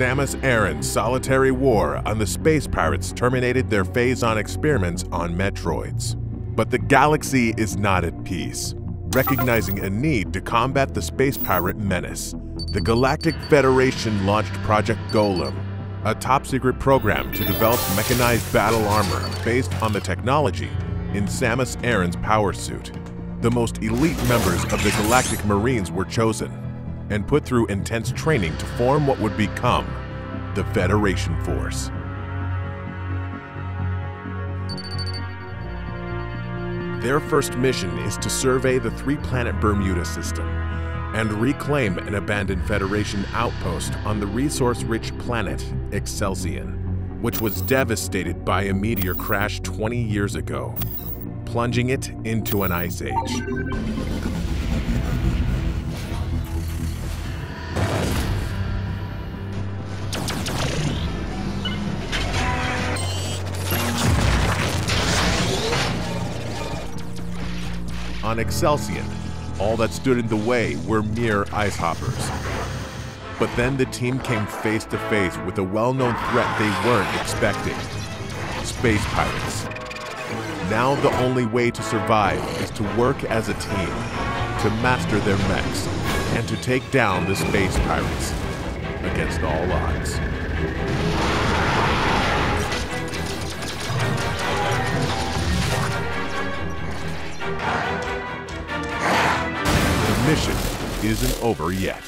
Samus Aran's solitary war on the space pirates terminated their Phazon experiments on Metroids. But the galaxy is not at peace. Recognizing a need to combat the space pirate menace, the Galactic Federation launched Project Golem, a top-secret program to develop mechanized battle armor based on the technology in Samus Aran's power suit. The most elite members of the Galactic Marines were chosen and put through intense training to form what would become the Federation Force. Their first mission is to survey the three-planet Bermuda system and reclaim an abandoned Federation outpost on the resource-rich planet Excelcion, which was devastated by a meteor crash 20 years ago, plunging it into an ice age. On Excelcion, all that stood in the way were mere ice hoppers. But then the team came face to face with a well-known threat they weren't expecting: space pirates. Now the only way to survive is to work as a team, to master their mechs, and to take down the space pirates against all odds. The mission isn't over yet.